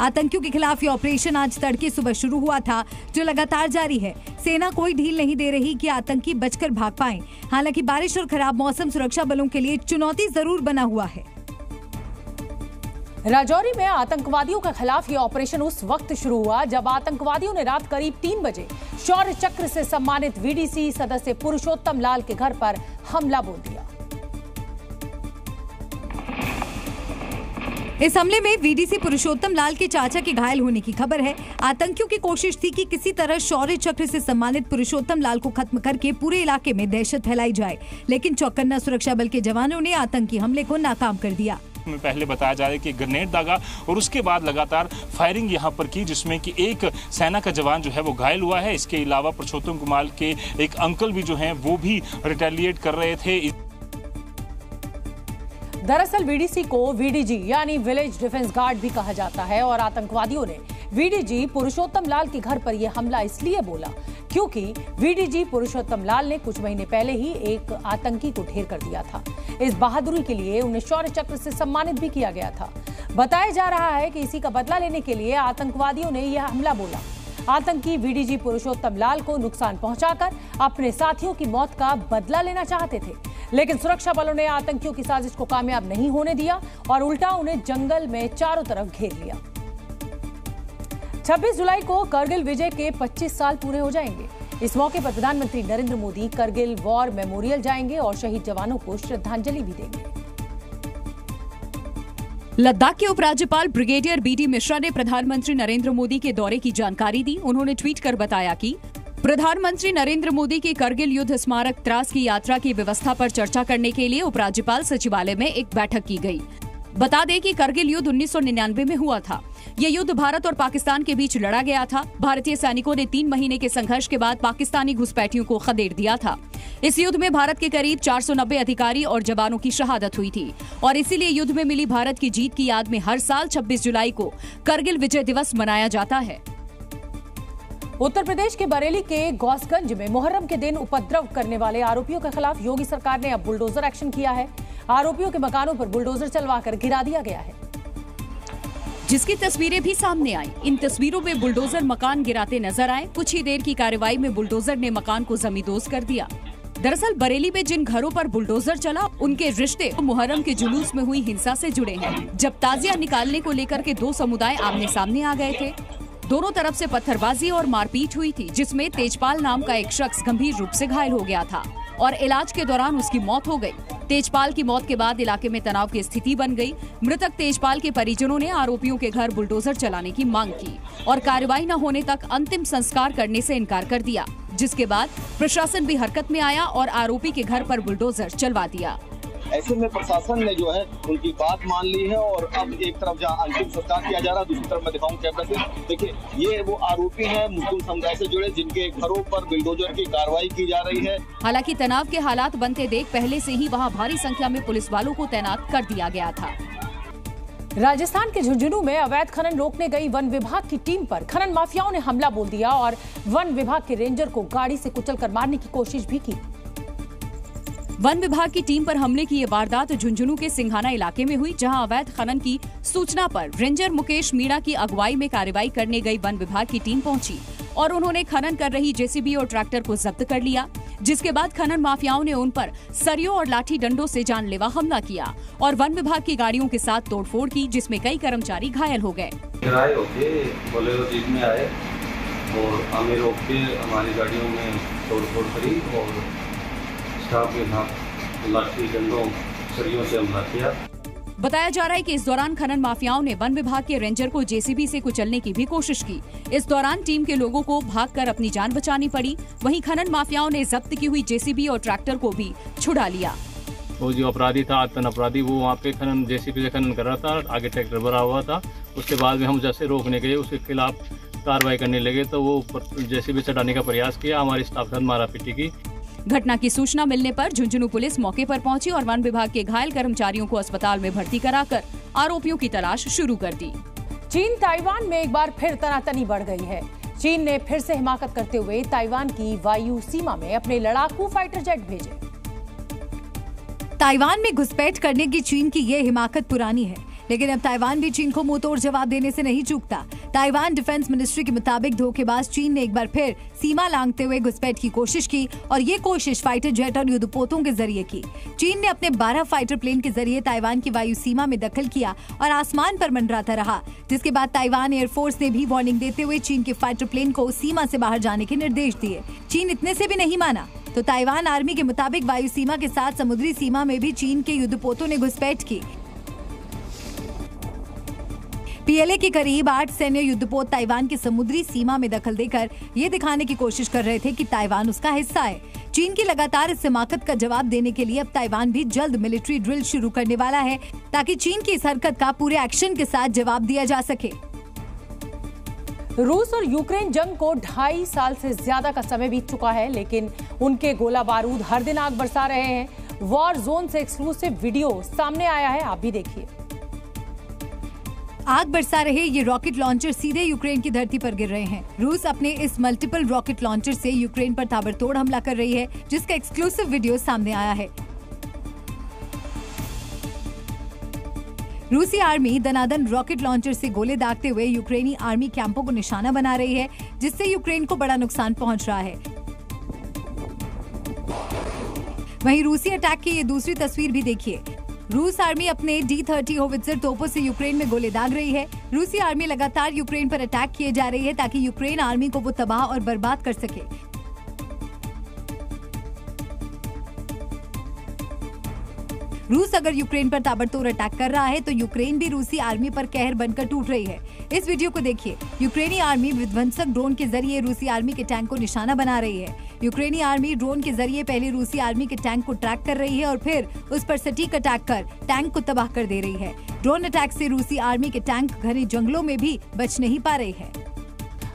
आतंकियों के खिलाफ ये ऑपरेशन आज तड़के सुबह शुरू हुआ था, जो लगातार जारी है। सेना कोई ढील नहीं दे रही कि आतंकी बचकर भाग पाएं। हालांकि बारिश और खराब मौसम सुरक्षा बलों के लिए चुनौती जरूर बना हुआ है। राजौरी में आतंकवादियों के खिलाफ ये ऑपरेशन उस वक्त शुरू हुआ जब आतंकवादियों ने रात करीब 3 बजे शौर्य चक्र से सम्मानित VDC सदस्य पुरुषोत्तम लाल के घर पर हमला बोल दिया। इस हमले में VDC पुरुषोत्तम लाल के चाचा के घायल होने की खबर है। आतंकियों की कोशिश थी कि किसी तरह शौर्य चक्र से सम्मानित पुरुषोत्तम लाल को खत्म करके पूरे इलाके में दहशत फैलाई जाए, लेकिन चौकन्ना सुरक्षा बल के जवानों ने आतंकी हमले को नाकाम कर दिया। में पहले बताया जा रहा है कि ग्रेनेड दागा और उसके बाद लगातार फायरिंग यहां पर की, जिसमें कि एक सेना का जवान जो है वो घायल हुआ है। इसके अलावा पुरुषोत्तम कुमार के एक अंकल भी जो है वो भी रिटेलिएट कर रहे थे। दरअसल VDC को VDG यानी विलेज डिफेंस गार्ड भी कहा जाता है और आतंकवादियों ने VDG पुरुषोत्तम लाल के घर पर यह हमला इसलिए बोला क्योंकि वीडीजी पुरुषोत्तम लाल ने कुछ महीने पहले ही एक आतंकी को ढेर कर दिया था। इस बहादुरी के लिए उन्हें शौर्य चक्र से सम्मानित भी किया गया था। बताया जा रहा है कि इसी का बदला लेने के लिए आतंकवादियों ने यह हमला बोला। आतंकी वीडीजी पुरुषोत्तम लाल को नुकसान पहुंचाकर अपने साथियों की मौत का बदला लेना चाहते थे, लेकिन सुरक्षा बलों ने आतंकियों की साजिश को कामयाब नहीं होने दिया और उल्टा उन्हें जंगल में चारों तरफ घेर लिया। 26 जुलाई को करगिल विजय के 25 साल पूरे हो जाएंगे। इस मौके पर प्रधानमंत्री नरेंद्र मोदी करगिल वॉर मेमोरियल जाएंगे और शहीद जवानों को श्रद्धांजलि भी देंगे। लद्दाख के उपराज्यपाल ब्रिगेडियर बीडी मिश्रा ने प्रधानमंत्री नरेंद्र मोदी के दौरे की जानकारी दी। उन्होंने ट्वीट कर बताया कि प्रधानमंत्री नरेंद्र मोदी की करगिल युद्ध स्मारक त्रास की यात्रा की व्यवस्था पर चर्चा करने के लिए उपराज्यपाल सचिवालय में एक बैठक की गई। बता दें कि करगिल युद्ध 1999 में हुआ था। ये युद्ध भारत और पाकिस्तान के बीच लड़ा गया था। भारतीय सैनिकों ने 3 महीने के संघर्ष के बाद पाकिस्तानी घुसपैठियों को खदेड़ दिया था। इस युद्ध में भारत के करीब 490 अधिकारी और जवानों की शहादत हुई थी और इसीलिए युद्ध में मिली भारत की जीत की याद में हर साल 26 जुलाई को करगिल विजय दिवस मनाया जाता है। उत्तर प्रदेश के बरेली के गौसगंज में मुहर्रम के दिन उपद्रव करने वाले आरोपियों के खिलाफ योगी सरकार ने अब बुलडोजर एक्शन किया है। आरोपियों के मकानों पर बुलडोजर चलवाकर गिरा दिया गया है, जिसकी तस्वीरें भी सामने आई। इन तस्वीरों में बुलडोजर मकान गिराते नजर आए। कुछ ही देर की कार्रवाई में बुलडोजर ने मकान को जमींदोज कर दिया। दरअसल बरेली में जिन घरों पर बुलडोजर चला उनके रिश्ते मुहर्रम के जुलूस में हुई हिंसा से जुड़े हैं। जब ताजिया निकालने को लेकर के दो समुदाय आमने सामने आ गए थे। दोनों तरफ से पत्थरबाजी और मारपीट हुई थी, जिसमें तेजपाल नाम का एक शख्स गंभीर रूप से घायल हो गया था और इलाज के दौरान उसकी मौत हो गई। तेजपाल की मौत के बाद इलाके में तनाव की स्थिति बन गई। मृतक तेजपाल के परिजनों ने आरोपियों के घर बुलडोजर चलाने की मांग की और कार्रवाई न होने तक अंतिम संस्कार करने से इनकार कर दिया, जिसके बाद प्रशासन भी हरकत में आया और आरोपी के घर पर बुलडोजर चलवा दिया। ऐसे में प्रशासन ने जो है उनकी बात मान ली है और अब एक तरफ जहाँ अंतिम संस्कार किया जा रहा है, दूसरी तरफ मैं दिखाऊं कैमरा से, देखिए ये वो आरोपी हैं मुस्लिम समुदाय से जुड़े, जिनके घरों पर बुलडोजर की कार्रवाई की जा रही है। हालांकि तनाव के हालात बनते देख पहले से ही वहां भारी संख्या में पुलिस वालों को तैनात कर दिया गया था। राजस्थान के झुंझुनू में अवैध खनन रोकने गई वन विभाग की टीम पर खनन माफियाओं ने हमला बोल दिया और वन विभाग के रेंजर को गाड़ी से कुचलकर मारने की कोशिश भी की। वन विभाग की टीम पर हमले की ये वारदात झुंझुनू के सिंघाना इलाके में हुई, जहां अवैध खनन की सूचना पर रेंजर मुकेश मीणा की अगुवाई में कार्रवाई करने गई वन विभाग की टीम पहुंची और उन्होंने खनन कर रही जेसीबी और ट्रैक्टर को जब्त कर लिया, जिसके बाद खनन माफियाओं ने उन पर सरियों और लाठी डंडों से जानलेवा हमला किया और वन विभाग की गाड़ियों के साथ तोड़फोड़ की, जिसमें कई कर्मचारी घायल हो गए। हमारी गाड़ियों में तोड़फोड़ करी और से बताया जा रहा है कि इस दौरान खनन माफियाओं ने वन विभाग के रेंजर को जेसीबी से कुचलने की भी कोशिश की। इस दौरान टीम के लोगों को भागकर अपनी जान बचानी पड़ी। वहीं खनन माफियाओं ने जब्त की हुई जेसीबी और ट्रैक्टर को भी छुड़ा लिया। वो जो अपराधी था, आतन अपराधी, वो वहाँ पे खनन जेसीबी से खनन कर रहा था, आगे ट्रैक्टर भरा हुआ था। उसके बाद में हम जैसे रोकने गए, उसके खिलाफ कार्रवाई करने लगे तो वो जेसीबी चढ़ाने का प्रयास किया, हमारे स्टाफ ने मारा पीटी की। घटना की सूचना मिलने पर झुंझुनू पुलिस मौके पर पहुंची और वन विभाग के घायल कर्मचारियों को अस्पताल में भर्ती कराकर आरोपियों की तलाश शुरू कर दी। चीन ताइवान में एक बार फिर तनातनी बढ़ गई है। चीन ने फिर से हिमाकत करते हुए ताइवान की वायु सीमा में अपने लड़ाकू फाइटर जेट भेजे। ताइवान में घुसपैठ करने की चीन की ये हिमाकत पुरानी है, लेकिन अब ताइवान भी चीन को मुंहतोड़ जवाब देने से नहीं चूकता। ताइवान डिफेंस मिनिस्ट्री के मुताबिक धोखेबाज चीन ने एक बार फिर सीमा लांघते हुए घुसपैठ की कोशिश की और ये कोशिश फाइटर जेट और युद्धपोतों के जरिए की। चीन ने अपने 12 फाइटर प्लेन के जरिए ताइवान की वायु सीमा में दखल किया और आसमान पर मंडराता रहा, जिसके बाद ताइवान एयरफोर्स ने भी वार्निंग देते हुए चीन के फाइटर प्लेन को सीमा से बाहर जाने के निर्देश दिए। चीन इतने से भी नहीं माना तो ताइवान आर्मी के मुताबिक वायु सीमा के साथ समुद्री सीमा में भी चीन के युद्धपोतों ने घुसपैठ की। पीएलए के करीब 8 सैन्य युद्धपोत ताइवान की समुद्री सीमा में दखल देकर ये दिखाने की कोशिश कर रहे थे कि ताइवान उसका हिस्सा है। चीन की लगातार इस हिमाकत का जवाब देने के लिए अब ताइवान भी जल्द मिलिट्री ड्रिल शुरू करने वाला है, ताकि चीन की इस हरकत का पूरे एक्शन के साथ जवाब दिया जा सके। रूस और यूक्रेन जंग को 2.5 साल से ज्यादा का समय बीत चुका है, लेकिन उनके गोला बारूद हर दिन आग बरसा रहे हैं। वॉर जोन से एक्सक्लूसिव वीडियो सामने आया है, आप भी देखिए। आग बरसा रहे ये रॉकेट लॉन्चर सीधे यूक्रेन की धरती पर गिर रहे हैं। रूस अपने इस मल्टीपल रॉकेट लॉन्चर से यूक्रेन पर ताबड़तोड़ हमला कर रही है, जिसका एक्सक्लूसिव वीडियो सामने आया है। रूसी आर्मी दनादन रॉकेट लॉन्चर से गोले दागते हुए यूक्रेनी आर्मी कैंपों को निशाना बना रही है, जिससे यूक्रेन को बड़ा नुकसान पहुंच रहा है। वहीं रूसी अटैक की ये दूसरी तस्वीर भी देखिए। रूस आर्मी अपने D-30 होवित्जर तोपों से यूक्रेन में गोले दाग रही है। रूसी आर्मी लगातार यूक्रेन पर अटैक किए जा रही है ताकि यूक्रेन आर्मी को वो तबाह और बर्बाद कर सके। रूस अगर यूक्रेन पर ताबड़तोड़ अटैक कर रहा है तो यूक्रेन भी रूसी आर्मी पर कहर बनकर टूट रही है। इस वीडियो को देखिए। यूक्रेनी आर्मी विध्वंसक ड्रोन के जरिए रूसी आर्मी के टैंक को निशाना बना रही है। यूक्रेनी आर्मी ड्रोन के जरिए पहले रूसी आर्मी के टैंक को ट्रैक कर रही है और फिर उस पर सटीक अटैक कर टैंक को तबाह कर दे रही है। ड्रोन अटैक से रूसी आर्मी के टैंक घने जंगलों में भी बच नहीं पा रही है।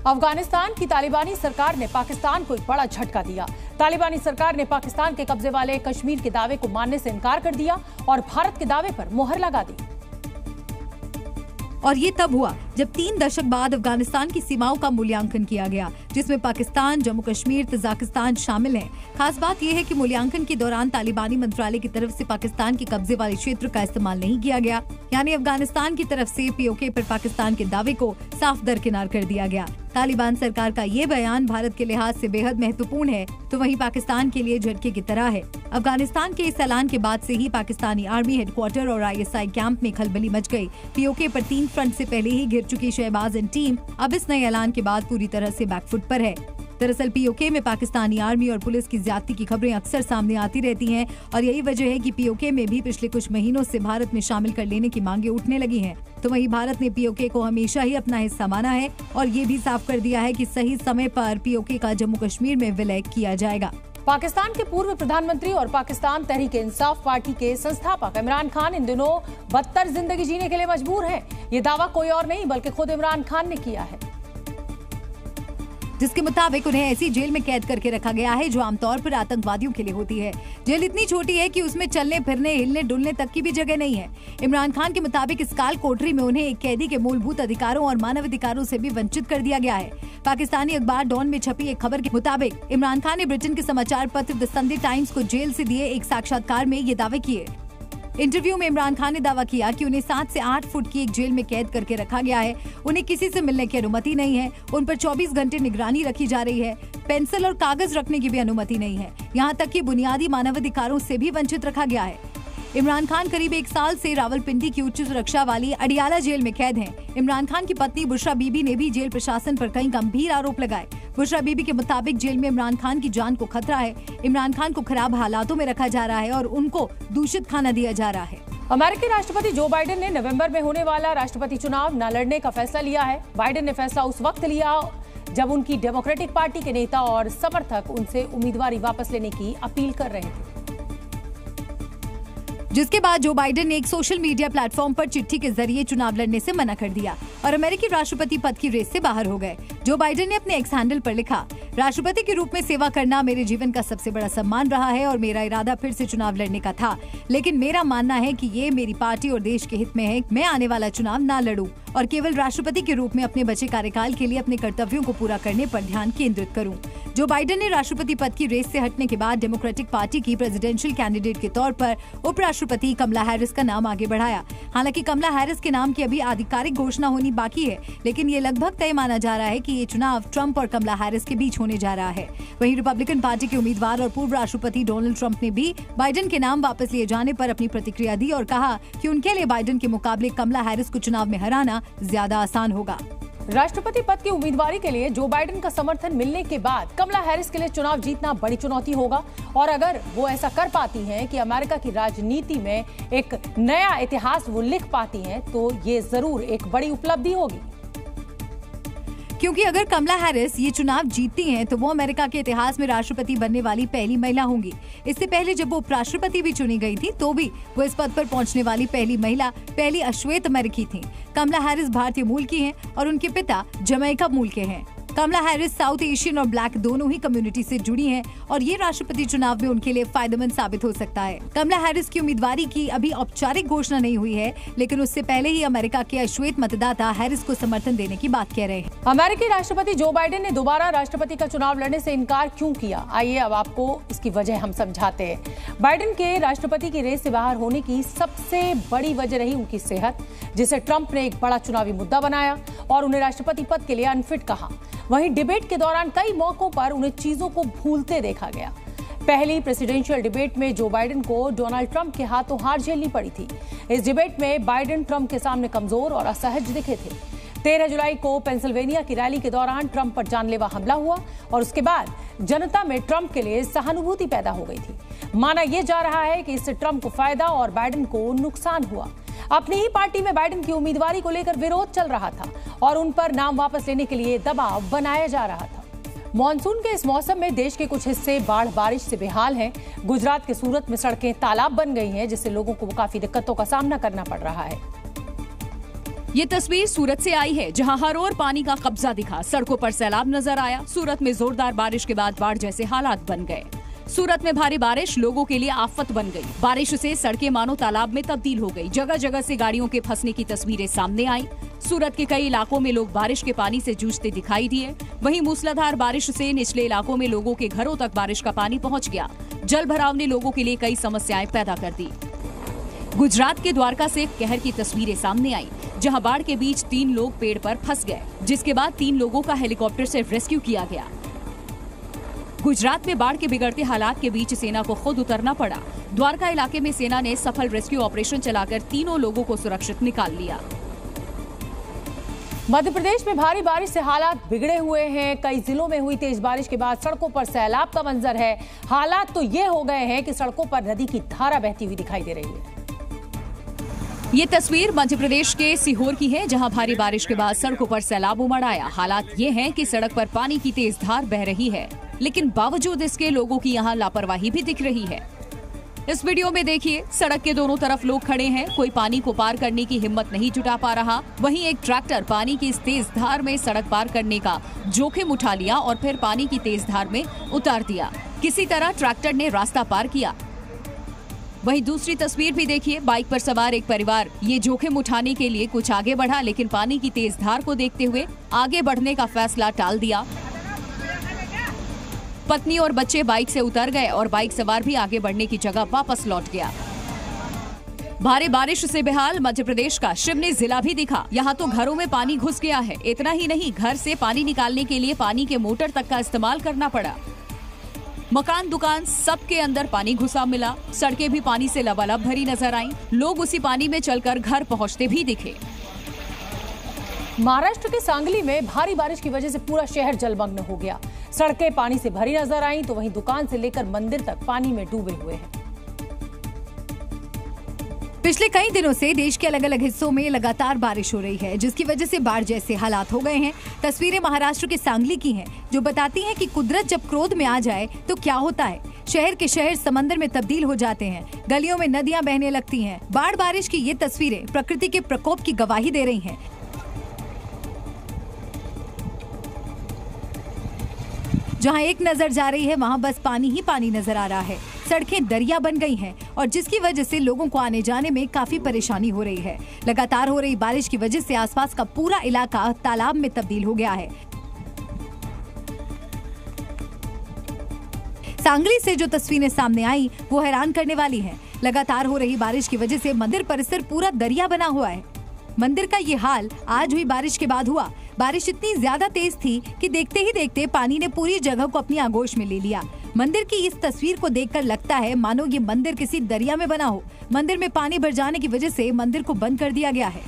अफगानिस्तान की तालिबानी सरकार ने पाकिस्तान को एक बड़ा झटका दिया। तालिबानी सरकार ने पाकिस्तान के कब्जे वाले कश्मीर के दावे को मानने से इनकार कर दिया और भारत के दावे पर मोहर लगा दी। और ये तब हुआ जब 3 दशक बाद अफगानिस्तान की सीमाओं का मूल्यांकन किया गया, जिसमें पाकिस्तान, जम्मू कश्मीर, तजाकिस्तान शामिल हैं। खास बात यह है कि मूल्यांकन के दौरान तालिबानी मंत्रालय की तरफ से पाकिस्तान के कब्जे वाले क्षेत्र का इस्तेमाल नहीं किया गया, यानी अफगानिस्तान की तरफ से पीओके पर पाकिस्तान के दावे को साफ दरकिनार कर दिया गया। तालिबान सरकार का ये बयान भारत के लिहाज से बेहद महत्वपूर्ण है, तो वहीं पाकिस्तान के लिए झटके की तरह है। अफगानिस्तान के इस ऐलान के बाद से ही पाकिस्तानी आर्मी हेडक्वार्टर और ISI कैंप में खलबली मच गई। पीओके पर 3 फ्रंट से पहले ही गिर चुकी शहबाज एंड टीम अब इस नए ऐलान के बाद पूरी तरह से बैकफुट पर है। दरअसल पीओके में पाकिस्तानी आर्मी और पुलिस की ज्यादती की खबरें अक्सर सामने आती रहती हैं और यही वजह है कि पीओके में भी पिछले कुछ महीनों से भारत में शामिल कर लेने की मांगे उठने लगी हैं। तो वहीं भारत ने पीओके को हमेशा ही अपना हिस्सा माना है और ये भी साफ कर दिया है कि सही समय पर पीओके का जम्मू कश्मीर में विलय किया जाएगा। पाकिस्तान के पूर्व प्रधानमंत्री और पाकिस्तान तहरीक इंसाफ पार्टी के संस्थापक इमरान खान इन दिनों बदतर जिंदगी जीने के लिए मजबूर हैं। ये दावा कोई और नहीं बल्कि खुद इमरान खान ने किया है, जिसके मुताबिक उन्हें ऐसी जेल में कैद करके रखा गया है जो आमतौर पर आतंकवादियों के लिए होती है। जेल इतनी छोटी है कि उसमें चलने फिरने, हिलने डुलने तक की भी जगह नहीं है। इमरान खान के मुताबिक इस काल कोठरी में उन्हें एक कैदी के मूलभूत अधिकारों और मानवाधिकारों से भी वंचित कर दिया गया है। पाकिस्तानी अखबार डॉन में छपी एक खबर के मुताबिक इमरान खान ने ब्रिटेन के समाचार पत्र द संडे टाइम्स को जेल से दिए एक साक्षात्कार में ये दावे किए। इंटरव्यू में इमरान खान ने दावा किया कि उन्हें 7 से 8 फुट की एक जेल में कैद करके रखा गया है। उन्हें किसी से मिलने की अनुमति नहीं है। उन पर 24 घंटे निगरानी रखी जा रही है। पेंसिल और कागज रखने की भी अनुमति नहीं है। यहाँ तक कि बुनियादी मानवाधिकारों से भी वंचित रखा गया है। इमरान खान करीब 1 साल से रावलपिंडी की उच्च सुरक्षा वाली अडियाला जेल में कैद हैं। इमरान खान की पत्नी बुशरा बीबी ने भी जेल प्रशासन पर कई गंभीर आरोप लगाए। बुशरा बीबी के मुताबिक जेल में इमरान खान की जान को खतरा है। इमरान खान को खराब हालातों में रखा जा रहा है और उनको दूषित खाना दिया जा रहा है। अमेरिकी राष्ट्रपति जो बाइडेन ने नवंबर में होने वाला राष्ट्रपति चुनाव न लड़ने का फैसला लिया है। बाइडेन ने फैसला उस वक्त लिया जब उनकी डेमोक्रेटिक पार्टी के नेता और समर्थक उनसे उम्मीदवारी वापस लेने की अपील कर रहे थे, जिसके बाद जो बाइडेन ने एक सोशल मीडिया प्लेटफॉर्म पर चिट्ठी के जरिए चुनाव लड़ने से मना कर दिया और अमेरिकी राष्ट्रपति पद की रेस से बाहर हो गए। जो बाइडेन ने अपने X हैंडल पर लिखा, राष्ट्रपति के रूप में सेवा करना मेरे जीवन का सबसे बड़ा सम्मान रहा है और मेरा इरादा फिर से चुनाव लड़ने का था, लेकिन मेरा मानना है कि ये मेरी पार्टी और देश के हित में है। मैं आने वाला चुनाव ना लड़ूं और केवल राष्ट्रपति के रूप में अपने बचे कार्यकाल के लिए अपने कर्तव्यों को पूरा करने पर ध्यान केंद्रित करूं। जो बाइडेन ने राष्ट्रपति पद की रेस से हटने के बाद डेमोक्रेटिक पार्टी की प्रेसिडेंशियल कैंडिडेट के तौर पर उपराष्ट्रपति कमला हैरिस का नाम आगे बढ़ाया। हालांकि कमला हैरिस के नाम की अभी आधिकारिक घोषणा होनी बाकी है, लेकिन ये लगभग तय माना जा रहा है कि ये चुनाव ट्रंप और कमला हैरिस के बीच होने जा रहा है। वहीं रिपब्लिकन पार्टी के उम्मीदवार और पूर्व राष्ट्रपति डोनाल्ड ट्रंप ने भी बाइडेन के नाम वापस लिए जाने पर अपनी प्रतिक्रिया दी और कहा कि उनके लिए बाइडेन के मुकाबले कमला हैरिस को चुनाव में हराना ज्यादा आसान होगा। राष्ट्रपति पद की उम्मीदवारी के लिए जो बाइडेन का समर्थन मिलने के बाद कमला हैरिस के लिए चुनाव जीतना बड़ी चुनौती होगा और अगर वो ऐसा कर पाती हैं कि अमेरिका की राजनीति में एक नया इतिहास वो लिख पाती हैं, तो ये जरूर एक बड़ी उपलब्धि होगी, क्योंकि अगर कमला हैरिस ये चुनाव जीतती हैं तो वो अमेरिका के इतिहास में राष्ट्रपति बनने वाली पहली महिला होंगी। इससे पहले जब वो उपराष्ट्रपति भी चुनी गई थी तो भी वो इस पद पर पहुंचने वाली पहली महिला, पहली अश्वेत अमेरिकी थीं। कमला हैरिस भारतीय मूल की हैं और उनके पिता जमैका मूल के हैं। कमला हैरिस साउथ एशियन और ब्लैक दोनों ही कम्युनिटी से जुड़ी हैं और ये राष्ट्रपति चुनाव में उनके लिए फायदेमंद साबित हो सकता है। कमला हैरिस की उम्मीदवारी की अभी औपचारिक घोषणा नहीं हुई है, लेकिन उससे पहले ही अमेरिका के अश्वेत मतदाता हैरिस को समर्थन देने की बात कह रहे हैं। अमेरिकी राष्ट्रपति जो बाइडेन ने दोबारा राष्ट्रपति का चुनाव लड़ने से इनकार क्यों किया, आइए अब आपको इसकी वजह हम समझाते हैं। बाइडेन के राष्ट्रपति की रेस से बाहर होने की सबसे बड़ी वजह रही उनकी सेहत, जिसे ट्रंप ने एक बड़ा चुनावी मुद्दा बनाया और उन्हें राष्ट्रपति पद के लिए अनफिट कहा। वहीं डिबेट के दौरान कई मौकों पर उन्हें चीजों को भूलते देखा गया। पहली प्रेसिडेंशियल डिबेट में जो बाइडेन को डोनाल्ड ट्रंप के हाथों हार झेलनी पड़ी थी। इस डिबेट में बाइडेन ट्रंप के सामने कमजोर और असहज दिखे थे। 13 जुलाई को पेंसिल्वेनिया की रैली के दौरान ट्रंप पर जानलेवा हमला हुआ और उसके बाद जनता में ट्रंप के लिए सहानुभूति पैदा हो गई थी। माना यह जा रहा है कि इससे ट्रंप को फायदा और बाइडेन को नुकसान हुआ। अपनी ही पार्टी में बाइडेन की उम्मीदवारी को लेकर विरोध चल रहा था और उन पर नाम वापस लेने के लिए दबाव बनाया जा रहा था। मॉनसून के इस मौसम में देश के कुछ हिस्से बाढ़ बारिश से बेहाल हैं। गुजरात के सूरत में सड़कें तालाब बन गई हैं, जिससे लोगों को काफी दिक्कतों का सामना करना पड़ रहा है। ये तस्वीर सूरत से आई है, जहां हर ओर पानी का कब्जा दिखा, सड़कों पर सैलाब नजर आया। सूरत में जोरदार बारिश के बाद बाढ़ जैसे हालात बन गए। सूरत में भारी बारिश लोगों के लिए आफत बन गई। बारिश से सड़कें मानो तालाब में तब्दील हो गई। जगह जगह से गाड़ियों के फंसने की तस्वीरें सामने आई। सूरत के कई इलाकों में लोग बारिश के पानी से जूझते दिखाई दिए। वहीं मूसलाधार बारिश से निचले इलाकों में लोगों के घरों तक बारिश का पानी पहुँच गया। जल भराव ने लोगों के लिए कई समस्याएं पैदा कर दी। गुजरात के द्वारका से कहर की तस्वीरें सामने आई, जहां बाढ़ के बीच 3 लोग पेड़ पर फंस गए, जिसके बाद 3 लोगों का हेलीकॉप्टर से रेस्क्यू किया गया। गुजरात में बाढ़ के बिगड़ते हालात के बीच सेना को खुद उतरना पड़ा। द्वारका इलाके में सेना ने सफल रेस्क्यू ऑपरेशन चलाकर 3 लोगों को सुरक्षित निकाल लिया। मध्य प्रदेश में भारी बारिश से हालात बिगड़े हुए हैं। कई जिलों में हुई तेज बारिश के बाद सड़कों पर सैलाब का मंजर है। हालात तो ये हो गए हैं कि सड़कों पर नदी की धारा बहती हुई दिखाई दे रही है। ये तस्वीर मध्य प्रदेश के सीहोर की है, जहां भारी बारिश के बाद सड़कों पर सैलाब उमड़ आया। हालात ये हैं कि सड़क पर पानी की तेज धार बह रही है, लेकिन बावजूद इसके लोगों की यहां लापरवाही भी दिख रही है। इस वीडियो में देखिए, सड़क के दोनों तरफ लोग खड़े हैं, कोई पानी को पार करने की हिम्मत नहीं जुटा पा रहा। वहीं एक ट्रैक्टर पानी की इस तेज धार में सड़क पार करने का जोखिम उठा लिया और फिर पानी की तेज धार में उतार दिया। किसी तरह ट्रैक्टर ने रास्ता पार किया। वहीं दूसरी तस्वीर भी देखिए, बाइक पर सवार एक परिवार ये जोखिम उठाने के लिए कुछ आगे बढ़ा, लेकिन पानी की तेज धार को देखते हुए आगे बढ़ने का फैसला टाल दिया। पत्नी और बच्चे बाइक से उतर गए और बाइक सवार भी आगे बढ़ने की जगह वापस लौट गया। भारी बारिश से बेहाल मध्य प्रदेश का शिवनी जिला भी दिखा। यहाँ तो घरों में पानी घुस गया है। इतना ही नहीं, घर से पानी निकालने के लिए पानी के मोटर तक का इस्तेमाल करना पड़ा। मकान दुकान सबके अंदर पानी घुसा मिला। सड़कें भी पानी से लबालब भरी नजर आईं। लोग उसी पानी में चलकर घर पहुंचते भी दिखे। महाराष्ट्र के सांगली में भारी बारिश की वजह से पूरा शहर जलमग्न हो गया। सड़कें पानी से भरी नजर आईं, तो वहीं दुकान से लेकर मंदिर तक पानी में डूबे हुए हैं। पिछले कई दिनों से देश के अलग अलग हिस्सों में लगातार बारिश हो रही है, जिसकी वजह से बाढ़ जैसे हालात हो गए हैं। तस्वीरें महाराष्ट्र के सांगली की हैं, जो बताती हैं कि कुदरत जब क्रोध में आ जाए तो क्या होता है। शहर के शहर समंदर में तब्दील हो जाते हैं, गलियों में नदियां बहने लगती हैं। बाढ़ बारिश की ये तस्वीरें प्रकृति के प्रकोप की गवाही दे रही हैं। जहाँ एक नजर जा रही है, वहाँ बस पानी ही पानी नजर आ रहा है। सड़कें दरिया बन गई हैं और जिसकी वजह से लोगों को आने जाने में काफी परेशानी हो रही है। लगातार हो रही बारिश की वजह से आसपास का पूरा इलाका तालाब में तब्दील हो गया है। सांगली से जो तस्वीरें सामने आई वो हैरान करने वाली हैं। लगातार हो रही बारिश की वजह से मंदिर परिसर पूरा दरिया बना हुआ है। मंदिर का ये हाल आज हुई बारिश के बाद हुआ। बारिश इतनी ज्यादा तेज थी कि देखते ही देखते पानी ने पूरी जगह को अपनी आगोश में ले लिया। मंदिर की इस तस्वीर को देखकर लगता है मानो ये मंदिर किसी दरिया में बना हो। मंदिर में पानी भर जाने की वजह से मंदिर को बंद कर दिया गया है।